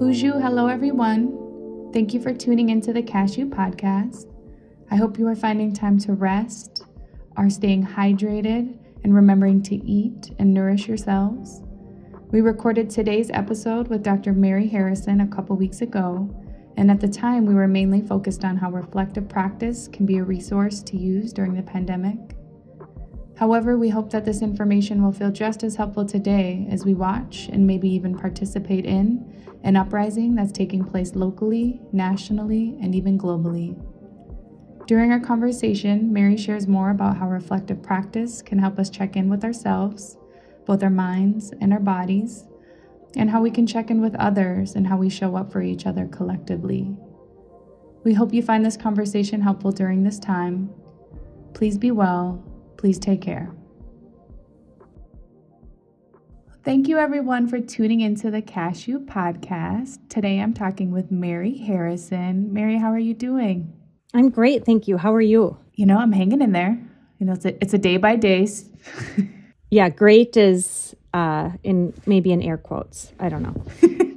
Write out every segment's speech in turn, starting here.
Bonjour, hello everyone. Thank you for tuning into the Cashew podcast. I hope you are finding time to rest, are staying hydrated, and remembering to eat and nourish yourselves. We recorded today's episode with Dr. Mary Harrison a couple weeks ago, and at the time we were mainly focused on how reflective practice can be a resource to use during the pandemic. However, we hope that this information will feel just as helpful today as we watch and maybe even participate in an uprising that's taking place locally, nationally, and even globally. During our conversation, Mary shares more about how reflective practice can help us check in with ourselves, both our minds and our bodies, and how we can check in with others and how we show up for each other collectively. We hope you find this conversation helpful during this time. Please be well. Please take care. Thank you everyone for tuning into the Cashew podcast. Today I'm talking with Mary Harrison. Mary, how are you doing? I'm great, thank you. How are you? You know, I'm hanging in there. You know, it's a day by day. Yeah, great is in maybe in air quotes. I don't know.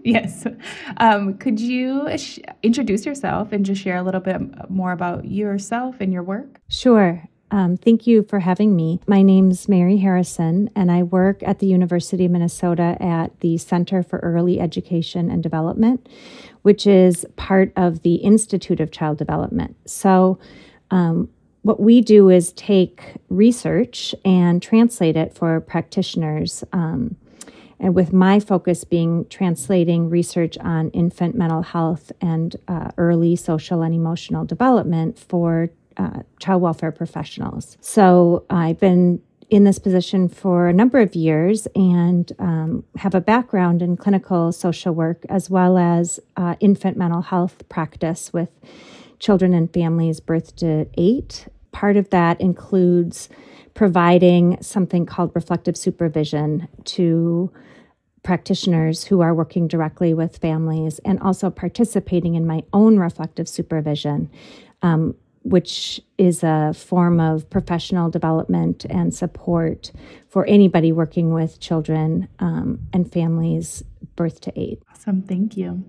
Yes. Could you introduce yourself and just share a little bit more about yourself and your work? Sure. Thank you for having me. My name's Mary Harrison, and I work at the University of Minnesota at the Center for Early Education and Development, which is part of the Institute of Child Development. So what we do is take research and translate it for practitioners, and with my focus being translating research on infant mental health and early social and emotional development for child welfare professionals. So I've been in this position for a number of years and have a background in clinical social work as well as infant mental health practice with children and families birth to 8. Part of that includes providing something called reflective supervision to practitioners who are working directly with families and also participating in my own reflective supervision, which is a form of professional development and support for anybody working with children and families birth to 8. Awesome, thank you.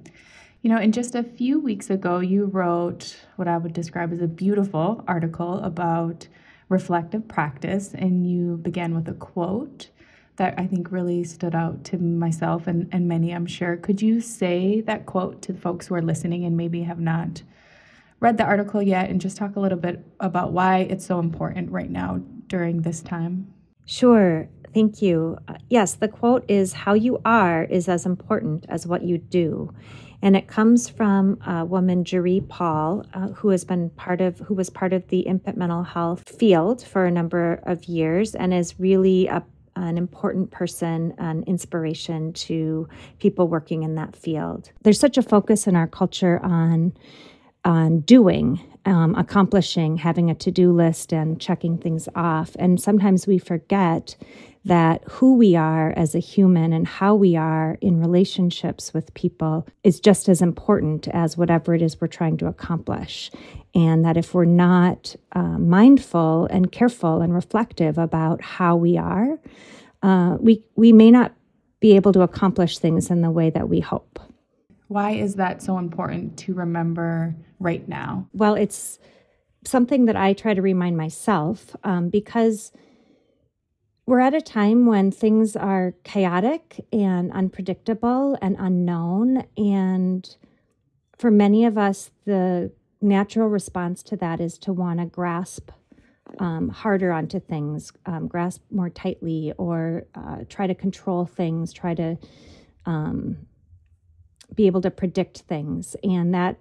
You know, in just a few weeks ago, you wrote what I would describe as a beautiful article about reflective practice, and you began with a quote that I think really stood out to myself and many, I'm sure. Could you say that quote to folks who are listening and maybe have not read the article yet, and just talk a little bit about why it's so important right now during this time? Sure. Thank you. Yes, the quote is, "How you are is as important as what you do." And it comes from a woman, Jaree Paul, who was part of the infant mental health field for a number of years and is really an important person, an inspiration to people working in that field. There's such a focus in our culture on doing, accomplishing, having a to-do list and checking things off. And sometimes we forget that who we are as a human and how we are in relationships with people is just as important as whatever it is we're trying to accomplish. And that if we're not mindful and careful and reflective about how we are, we may not be able to accomplish things in the way that we hope. Why is that so important to remember right now? Well, it's something that I try to remind myself because we're at a time when things are chaotic and unpredictable and unknown. And for many of us, the natural response to that is to want to grasp harder onto things, grasp more tightly, or try to control things, try to be able to predict things. And that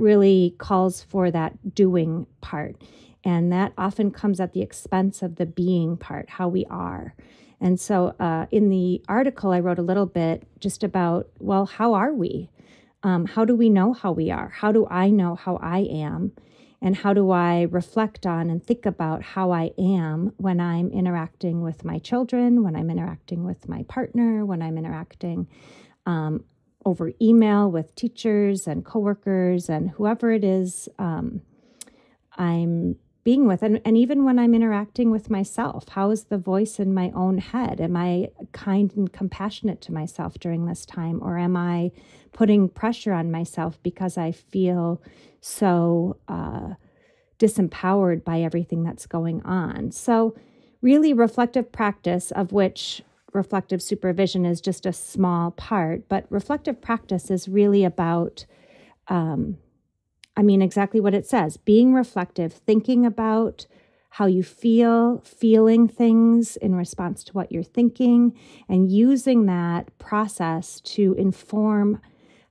really calls for that doing part. And that often comes at the expense of the being part, how we are. And so in the article, I wrote a little bit just about, well, how are we? How do we know how we are? How do I know how I am? And how do I reflect on and think about how I am when I'm interacting with my children, when I'm interacting with my partner, when I'm interacting over email with teachers and coworkers and whoever it is I'm being with. And even when I'm interacting with myself, how is the voice in my own head? Am I kind and compassionate to myself during this time? Or am I putting pressure on myself because I feel so disempowered by everything that's going on? So really reflective practice, of which reflective supervision is just a small part, but reflective practice is really about, exactly what it says, being reflective, thinking about how you feel, feeling things in response to what you're thinking, and using that process to inform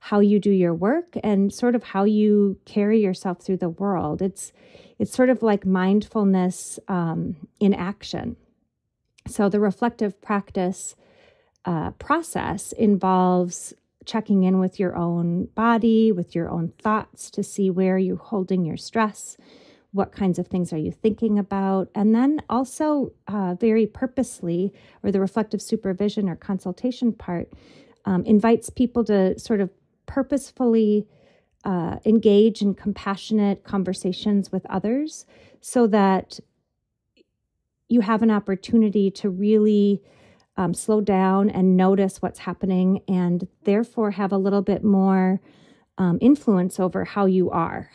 how you do your work and sort of how you carry yourself through the world. It's sort of like mindfulness in action. So the reflective practice process involves checking in with your own body, with your own thoughts, to see where you're holding your stress, what kinds of things are you thinking about, and then also very purposely, or the reflective supervision or consultation part, invites people to sort of purposefully engage in compassionate conversations with others so that you have an opportunity to really slow down and notice what's happening, and therefore have a little bit more influence over how you are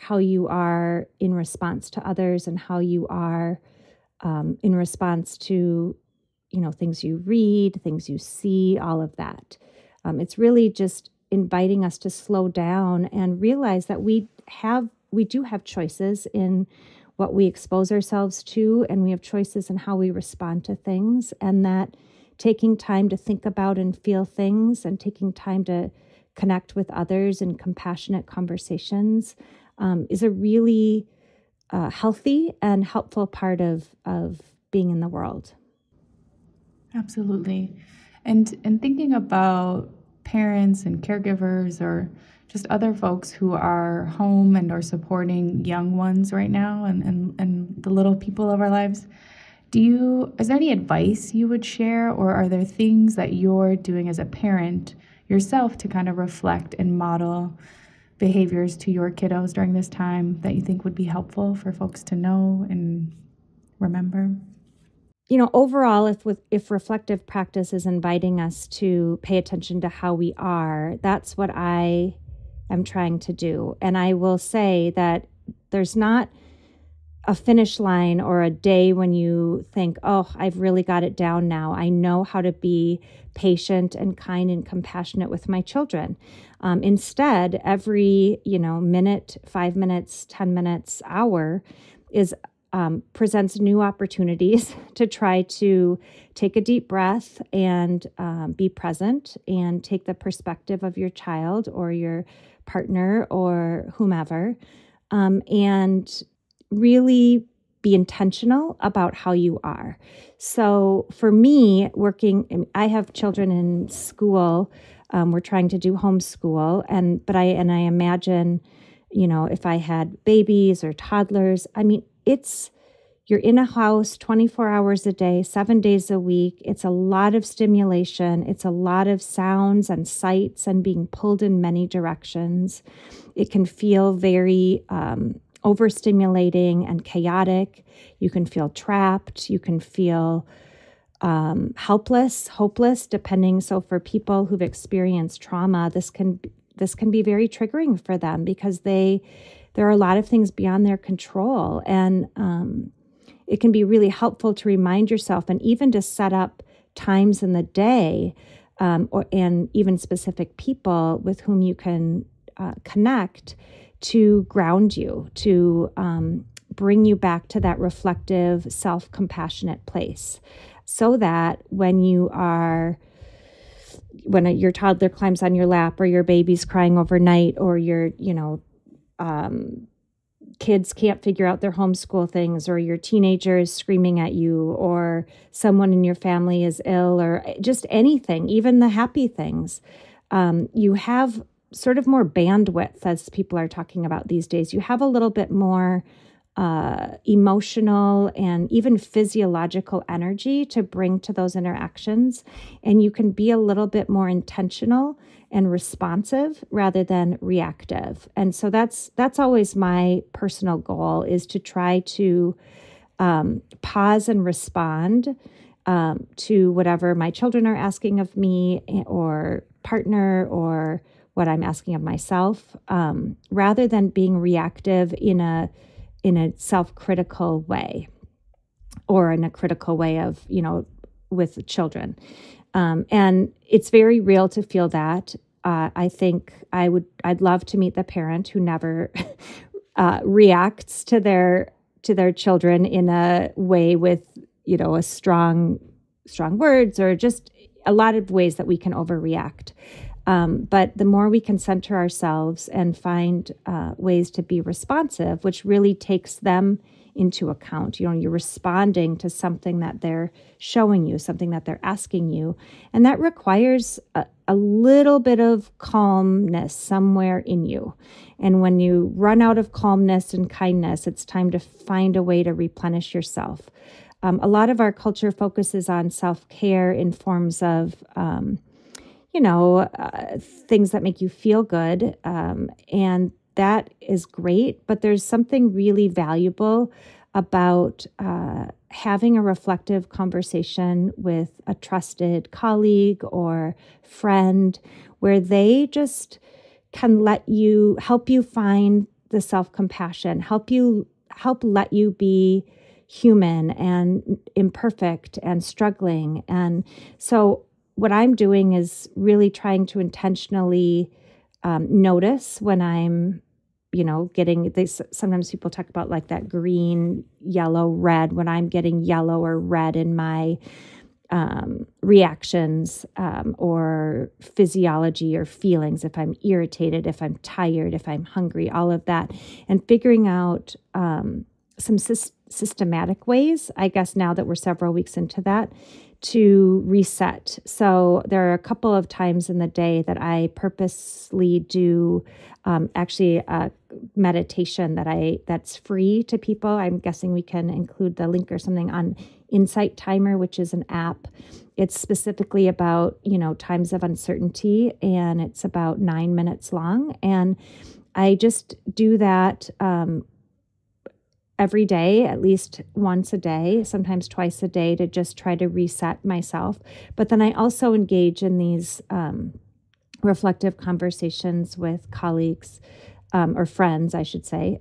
in response to others, and how you are in response to, things you read, things you see, all of that. It's really just inviting us to slow down and realize that we do have choices in what we expose ourselves to, and we have choices in how we respond to things, and that taking time to think about and feel things, and taking time to connect with others in compassionate conversations is a really healthy and helpful part of being in the world. Absolutely. And thinking about parents and caregivers, or just other folks who are home and are supporting young ones right now, and the little people of our lives, is there any advice you would share, or are there things that you're doing as a parent yourself to kind of reflect and model behaviors to your kiddos during this time that you think would be helpful for folks to know and remember? Overall, if reflective practice is inviting us to pay attention to how we are, that's what I'm trying to do. And I will say that there's not a finish line or a day when you think, oh, I've really got it down now. I know how to be patient and kind and compassionate with my children. Instead, every, minute, 5 minutes, 10 minutes, hour is presents new opportunities to try to take a deep breath and be present, and take the perspective of your child or your partner or whomever, and really be intentional about how you are. So for me, I have children in school. We're trying to do homeschool, but I imagine, if I had babies or toddlers, you're in a house 24 hours a day, 7 days a week. It's a lot of stimulation. It's a lot of sounds and sights and being pulled in many directions. It can feel very overstimulating and chaotic. You can feel trapped. You can feel helpless, hopeless, depending. So for people who've experienced trauma, this can be very triggering for them, because there are a lot of things beyond their control. And it can be really helpful to remind yourself, and even to set up times in the day and even specific people with whom you can connect, to ground you, to bring you back to that reflective, self-compassionate place, so that when your toddler climbs on your lap, or your baby's crying overnight, or your, kids can't figure out their homeschool things, or your teenager is screaming at you, or someone in your family is ill, or just anything, even the happy things. You have sort of more bandwidth, as people are talking about these days. You have a little bit more emotional and even physiological energy to bring to those interactions. And you can be a little bit more intentional and responsive rather than reactive. And so that's always my personal goal, is to try to pause and respond to whatever my children are asking of me or partner or what I'm asking of myself, rather than being reactive in a self-critical way or in a critical way of, with children. And it's very real to feel that. I think I'd love to meet the parent who never reacts to their children in a way with, a strong words or just a lot of ways that we can overreact. But the more we can center ourselves and find ways to be responsive, which really takes them into account. You're responding to something that they're showing you, something that they're asking you. And that requires a little bit of calmness somewhere in you. And when you run out of calmness and kindness, it's time to find a way to replenish yourself. A lot of our culture focuses on self-care in forms of things that make you feel good. And that is great, but there's something really valuable about having a reflective conversation with a trusted colleague or friend where they just can help you find the self-compassion, let you be human and imperfect and struggling. And so what I'm doing is really trying to intentionally notice when I'm, getting this. Sometimes people talk about like that green, yellow, red, when I'm getting yellow or red in my reactions or physiology or feelings, if I'm irritated, if I'm tired, if I'm hungry, all of that, and figuring out some systematic ways, I guess, now that we're several weeks into that, to reset. So there are a couple of times in the day that I purposely do actually a meditation that's free to people. I'm guessing we can include the link or something on Insight Timer, which is an app. It's specifically about, times of uncertainty, and it's about 9 minutes long. And I just do that every day, at least once a day, sometimes twice a day, to just try to reset myself. But then I also engage in these reflective conversations with colleagues or friends, I should say,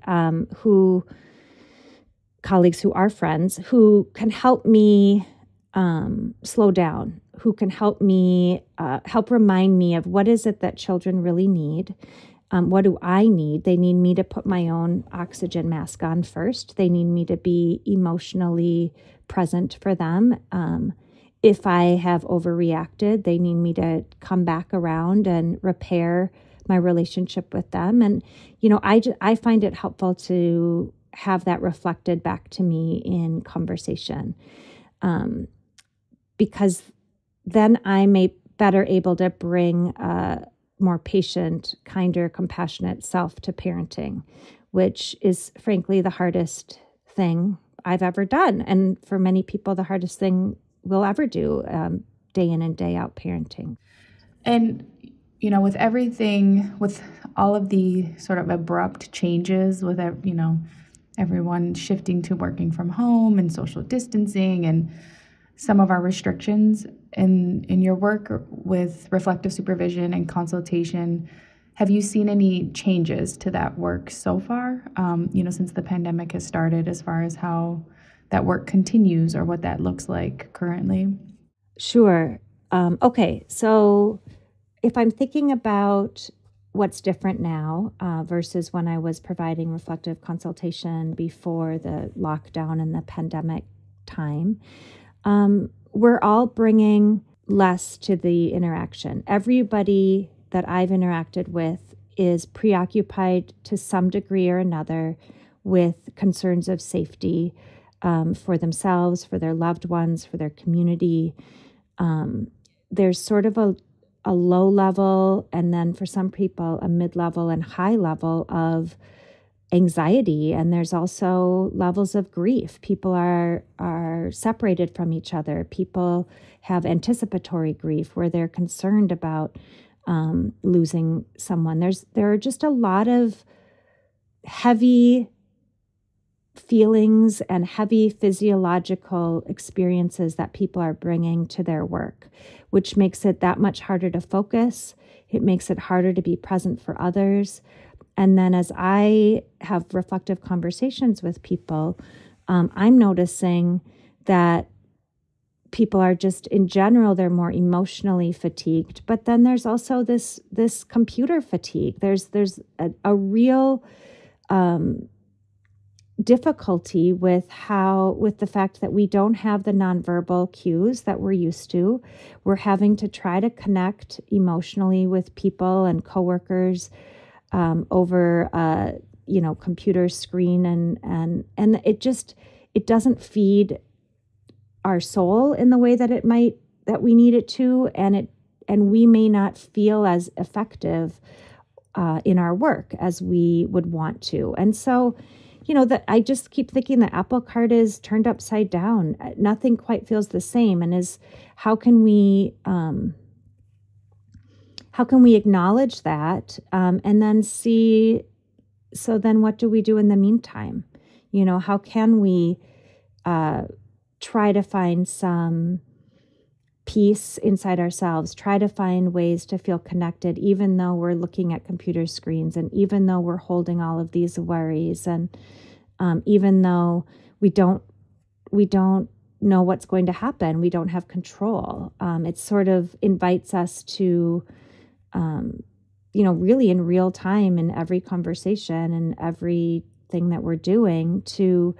colleagues who are friends, who can help me slow down, who can help me, help remind me of what is it that children really need. What do I need? They need me to put my own oxygen mask on first. They need me to be emotionally present for them. If I have overreacted, they need me to come back around and repair my relationship with them. And, I find it helpful to have that reflected back to me in conversation, because then I may better able to bring more patient, kinder, compassionate self to parenting, which is frankly the hardest thing I've ever done. And for many people, the hardest thing we'll ever do, day in and day out parenting. And, with all of the sort of abrupt changes with, everyone shifting to working from home and social distancing and some of our restrictions in your work with reflective supervision and consultation, have you seen any changes to that work so far, since the pandemic has started, as far as how that work continues or what that looks like currently? Sure. Okay. So if I'm thinking about what's different now versus when I was providing reflective consultation before the lockdown and the pandemic time, we're all bringing less to the interaction. Everybody that I've interacted with is preoccupied to some degree or another with concerns of safety for themselves, for their loved ones, for their community. There's sort of a low level, and then for some people, a mid-level and high level of anxiety, and there's also levels of grief. People are separated from each other. People have anticipatory grief where they're concerned about losing someone. There are just a lot of heavy feelings and heavy physiological experiences that people are bringing to their work, which makes it that much harder to focus. It makes it harder to be present for others. And then as I have reflective conversations with people, I'm noticing that people are just, in general, they're more emotionally fatigued. But then there's also this computer fatigue. There's a real difficulty with the fact that we don't have the nonverbal cues that we're used to. We're having to try to connect emotionally with people and coworkers over computer screen, and it doesn't feed our soul in the way that it might, that we need it to, and we may not feel as effective in our work as we would want to. And so, that I just keep thinking the apple cart is turned upside down. Nothing quite feels the same. And how can we acknowledge that and then see? So then, what do we do in the meantime? How can we try to find some peace inside ourselves, try to find ways to feel connected, even though we're looking at computer screens and even though we're holding all of these worries, and even though we don't know what's going to happen, we don't have control. It sort of invites us to, really in real time, in every conversation and everything that we're doing, to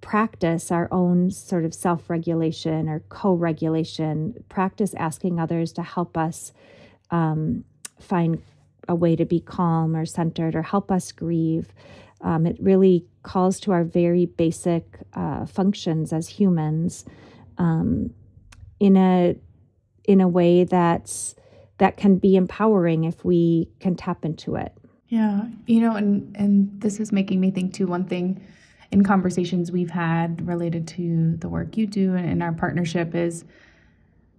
practice our own sort of self-regulation or co-regulation, practice asking others to help us find a way to be calm or centered, or help us grieve. It really calls to our very basic functions as humans in a way that can be empowering if we can tap into it. Yeah, and this is making me think too, one thing in conversations we've had related to the work you do and in our partnership is,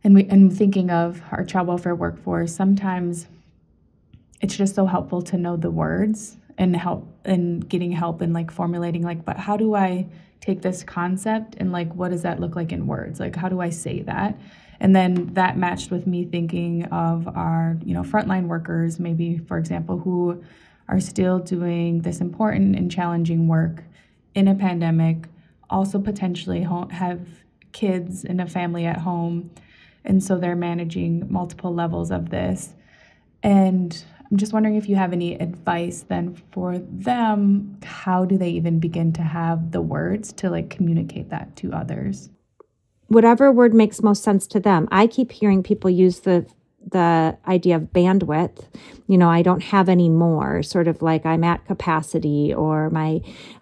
and thinking of our child welfare workforce, sometimes it's just so helpful to know the words and help and getting help in formulating, but how do I take this concept and what does that look like in words? How do I say that? And then that matched with me thinking of our, frontline workers, maybe, for example, who are still doing this important and challenging work in a pandemic, also potentially have kids and a family at home. And so they're managing multiple levels of this. And I'm just wondering if you have any advice then for them. How do they even begin to have the words to communicate that to others? Whatever word makes most sense to them. I keep hearing people use the idea of bandwidth. I don't have any more, sort of I'm at capacity, or I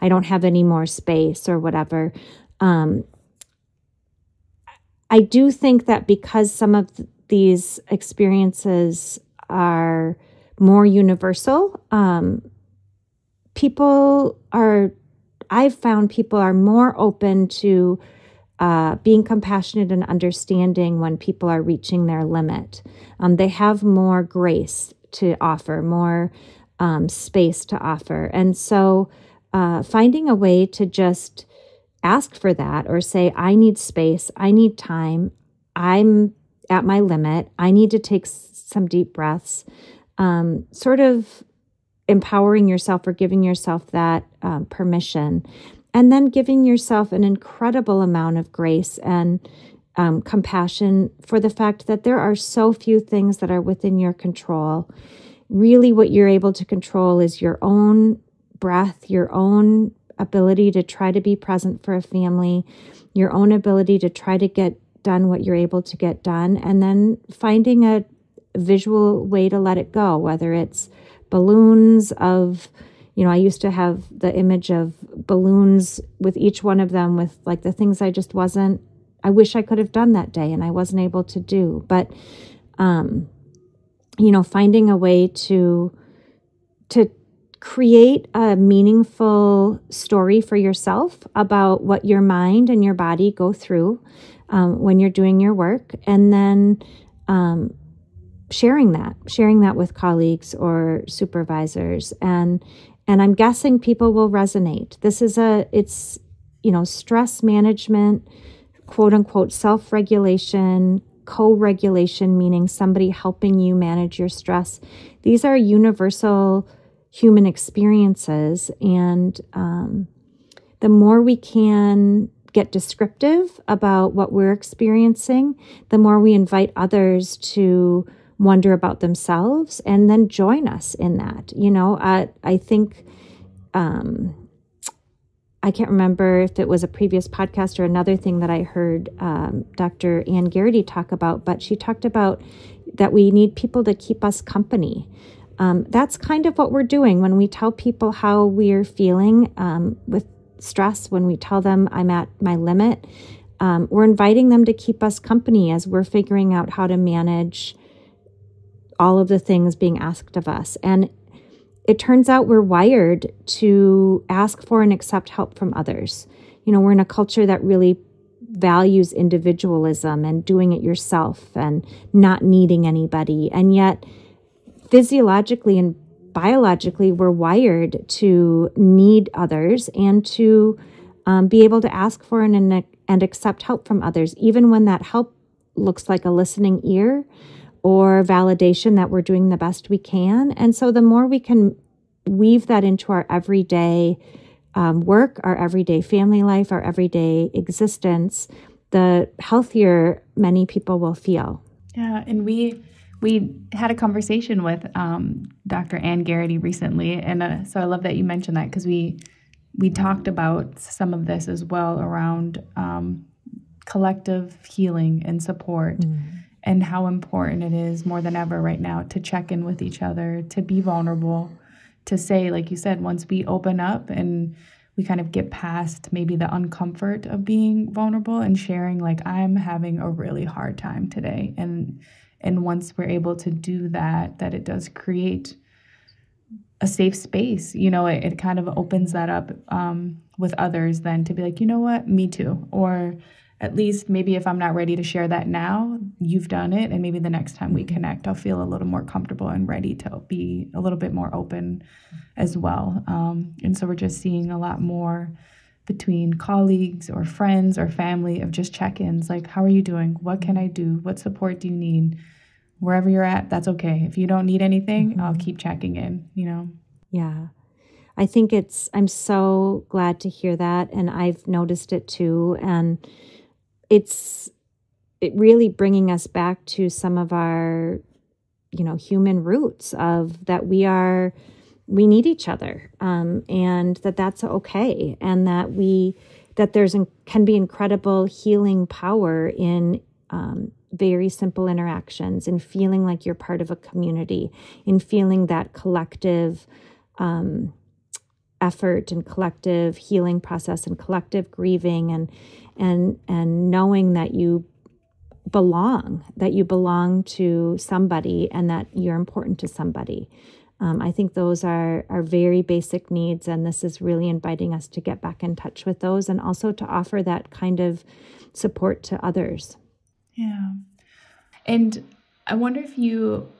don't have any more space, or whatever. I do think that because some of these experiences are more universal, I've found people are more open to being compassionate and understanding when people are reaching their limit. They have more grace to offer, more space to offer. And so finding a way to just ask for that, or say, I need space, I need time, I'm at my limit, I need to take some deep breaths, sort of empowering yourself or giving yourself that permission. And then giving yourself an incredible amount of grace and compassion for the fact that there are so few things that are within your control. Really, what you're able to control is your own breath, your own ability to try to be present for a family, your own ability to try to get done what you're able to get done, and then finding a visual way to let it go, whether it's balloons of... I used to have the image of balloons with each one of them with the things I wish I could have done that day and I wasn't able to do. But, finding a way to Create a meaningful story for yourself about what your mind and your body go through when you're doing your work, and then sharing that with colleagues or supervisors. And I'm guessing people will resonate. This is stress management, quote unquote, self-regulation, co-regulation, meaning somebody helping you manage your stress. These are universal human experiences. And the more we can get descriptive about what we're experiencing, the more we invite others to wonder about themselves and then join us in that. I think, I can't remember if it was a previous podcast or another thing that I heard Dr. Ann Garrity talk about, but she talked about that we need people to keep us company. That's kind of what we're doing when we tell people how we're feeling with stress, when we tell them I'm at my limit. We're inviting them to keep us company as we're figuring out how to manage all of the things being asked of us. And it turns out we're wired to ask for and accept help from others. We're in a culture that really values individualism and doing it yourself and not needing anybody. And yet, physiologically and biologically, we're wired to need others and to be able to ask for and accept help from others, even when that help looks like a listening ear or validation that we're doing the best we can. And so the more we can weave that into our everyday work, our everyday family life, our everyday existence, the healthier many people will feel. Yeah, and we had a conversation with Dr. Ann Garrity recently, and so I love that you mentioned that, because we talked about some of this as well around collective healing and support, and how important it is more than ever right now to check in with each other, to be vulnerable, to say, like you said, once we open up and we kind of get past maybe the uncomfort of being vulnerable and sharing, like, I'm having a really hard time today. And once we're able to do that, it does create a safe space. It kind of opens that up with others then to be like, you know what, me too. Or at least maybe if I'm not ready to share that now, you've done it. And maybe the next time we connect, I'll feel a little more comfortable and ready to be a little bit more open as well. And so we're just seeing a lot more between colleagues or friends or family of just check-ins, like, how are you doing? What can I do? What support do you need? Wherever you're at, that's okay. If you don't need anything, I'll keep checking in, Yeah. I think I'm so glad to hear that. And I've noticed it too. And it's really bringing us back to some of our, human roots of that we need each other, and that's okay. And that there's can be incredible healing power in very simple interactions, in feeling like you're part of a community, in feeling that collective effort and collective healing process and collective grieving, and knowing that you belong, to somebody, and that you're important to somebody. I think those are very basic needs, and this is really inviting us to get back in touch with those and also to offer that kind of support to others. Yeah. And I wonder if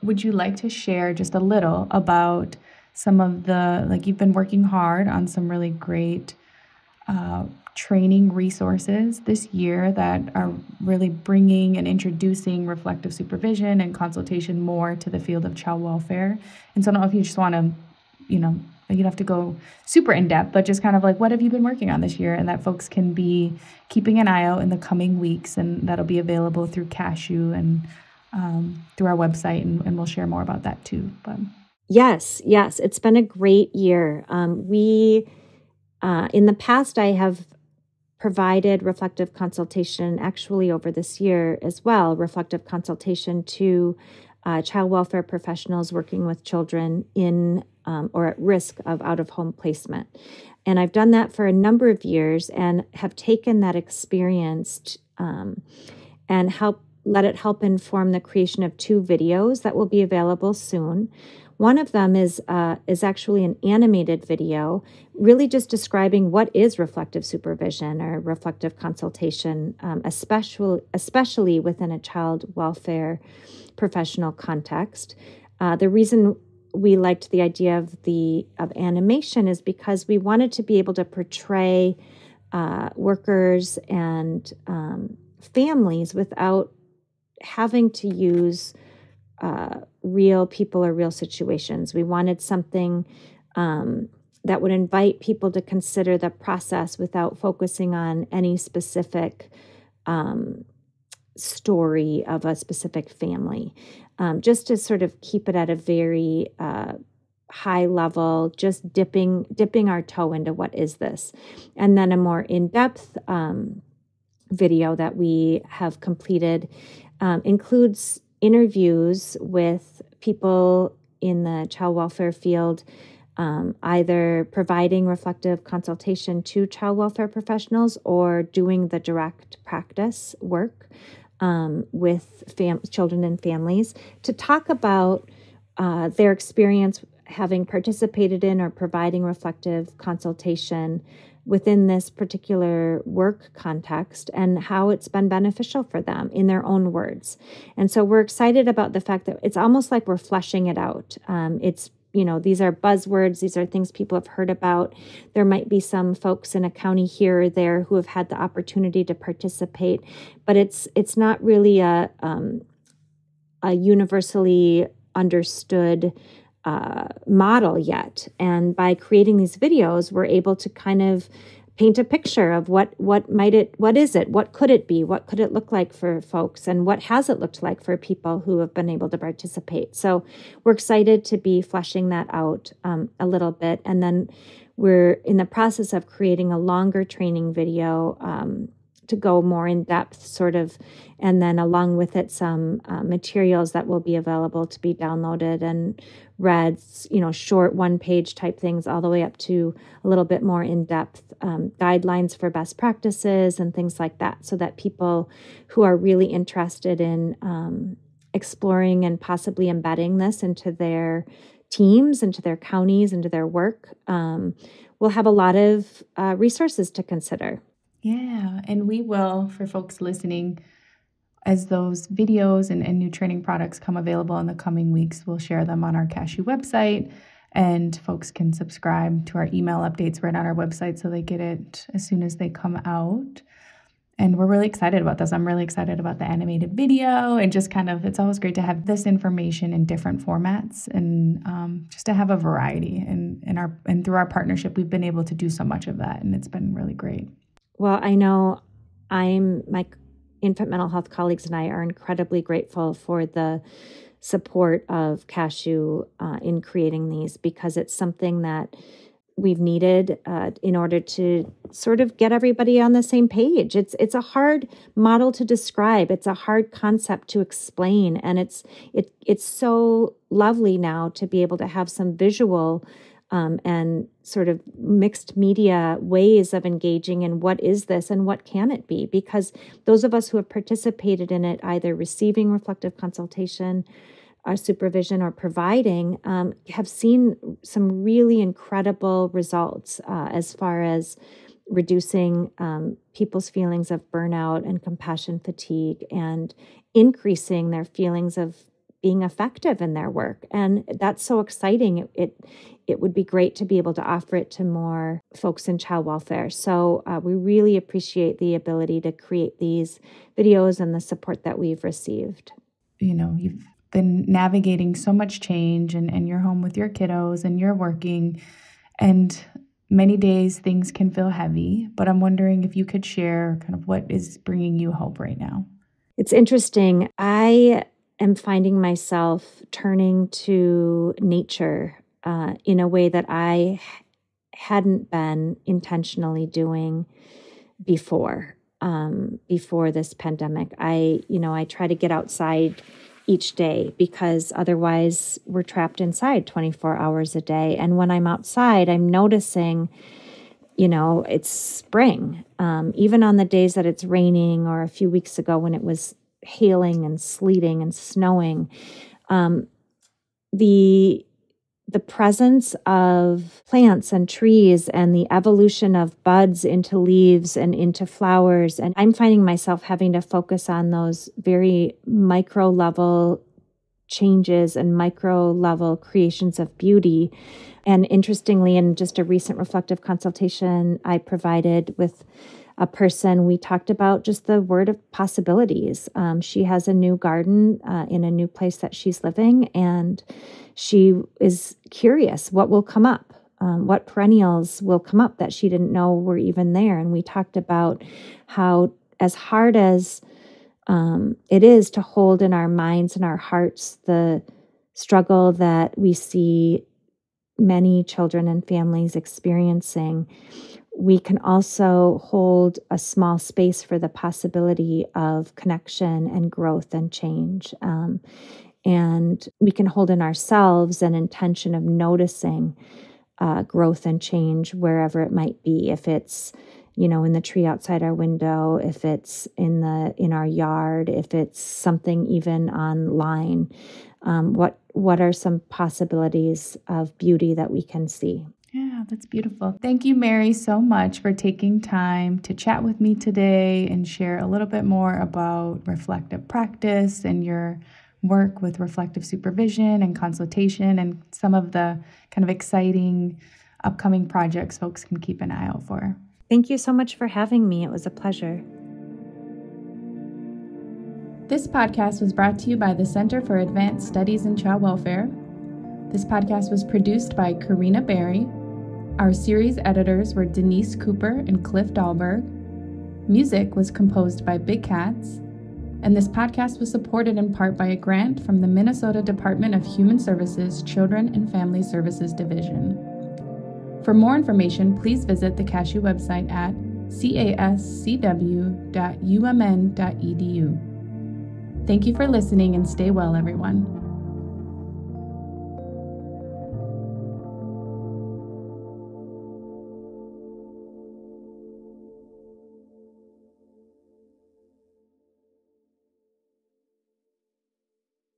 would you like to share just a little about some of the, like, you've been working hard on some really great training resources this year that are really bringing and introducing reflective supervision and consultation more to the field of child welfare. And so I don't know if you just want to, you don't have to go super in depth, but just kind of like, what have you been working on this year, and that folks can be keeping an eye out in the coming weeks, and that'll be available through Cashew and through our website, and we'll share more about that too. But yes, it's been a great year. In the past, I have provided reflective consultation, actually over this year as well, reflective consultation to child welfare professionals working with children in or at risk of out-of-home placement. And I've done that for a number of years and have taken that experience and let it help inform the creation of two videos that will be available soon. One of them is actually an animated video, really just describing what is reflective supervision or reflective consultation, especially within a child welfare professional context. The reason we liked the idea of animation is because we wanted to be able to portray workers and families without having to use real people or real situations. We wanted something that would invite people to consider the process without focusing on any specific story of a specific family, just to sort of keep it at a very high level, just dipping our toe into what is this. And then a more in-depth video that we have completed includes interviews with people in the child welfare field, either providing reflective consultation to child welfare professionals or doing the direct practice work with children and families, to talk about their experience having participated in or providing reflective consultation within this particular work context and how it's been beneficial for them in their own words. And so we're excited about the fact that it's almost like we're fleshing it out. It's, you know, these are buzzwords. These are things people have heard about. There might be some folks in a county here or there who have had the opportunity to participate, but it's not really a universally understood model yet. And by creating these videos, we're able to kind of paint a picture of what could it be, what could it look like for folks, and what has it looked like for people who have been able to participate. So we're excited to be fleshing that out a little bit. And then we're in the process of creating a longer training video to go more in depth, sort of, and then along with it, some materials that will be available to be downloaded and read, you know, short 1-page type things, all the way up to a little bit more in depth guidelines for best practices and things like that, so that people who are really interested in exploring and possibly embedding this into their teams, into their counties, into their work, will have a lot of resources to consider. Yeah, and we will, for folks listening, as those videos and new training products come available in the coming weeks, we'll share them on our Cashew website, and folks can subscribe to our email updates right on our website so they get it as soon as they come out. And we're really excited about this. I'm really excited about the animated video, and just kind of, it's always great to have this information in different formats, and just to have a variety. And through our partnership, we've been able to do so much of that, and it's been really great. Well, I know my infant mental health colleagues and I are incredibly grateful for the support of Cashew in creating these, because it's something that we've needed in order to sort of get everybody on the same page. It's a hard model to describe. It's a hard concept to explain. And it's so lovely now to be able to have some visual and sort of mixed media ways of engaging in what is this and what can it be, because those of us who have participated in it, either receiving reflective consultation or supervision or providing, have seen some really incredible results as far as reducing people's feelings of burnout and compassion fatigue, and increasing their feelings of being effective in their work. And that's so exciting. It would be great to be able to offer it to more folks in child welfare. So we really appreciate the ability to create these videos and the support that we've received. You know, you've been navigating so much change, and you're home with your kiddos and you're working, and many days things can feel heavy, but I'm wondering if you could share kind of what is bringing you hope right now. It's interesting. I'm finding myself turning to nature in a way that I hadn't been intentionally doing before this pandemic. I try to get outside each day, because otherwise we're trapped inside 24 hours a day. And when I'm outside, I'm noticing, you know, it's spring. Even on the days that it's raining, or a few weeks ago when it was hailing and sleeting and snowing, the the presence of plants and trees and the evolution of buds into leaves and into flowers. And I'm finding myself having to focus on those very micro level changes and micro level creations of beauty. And interestingly, in just a recent reflective consultation I provided with a person, we talked about just the word of possibilities. She has a new garden in a new place that she's living, and she is curious what will come up, what perennials will come up that she didn't know were even there. And we talked about how, as hard as it is to hold in our minds and our hearts the struggle that we see many children and families experiencing, we can also hold a small space for the possibility of connection and growth and change. And we can hold in ourselves an intention of noticing growth and change wherever it might be. If it's, you know, in the tree outside our window, if it's in our yard, if it's something even online, what are some possibilities of beauty that we can see? Yeah, that's beautiful. Thank you, Mary, so much for taking time to chat with me today and share a little bit more about reflective practice and your work with reflective supervision and consultation and some of the kind of exciting upcoming projects folks can keep an eye out for. Thank you so much for having me. It was a pleasure. This podcast was brought to you by the Center for Advanced Studies in Child Welfare. This podcast was produced by Korina Barry. Our series editors were Denise Cooper and Cliff Dahlberg. Music was composed by Big Cats. And this podcast was supported in part by a grant from the Minnesota Department of Human Services Children and Family Services Division. For more information, please visit the Cashew website at cascw.umn.edu. Thank you for listening and stay well, everyone.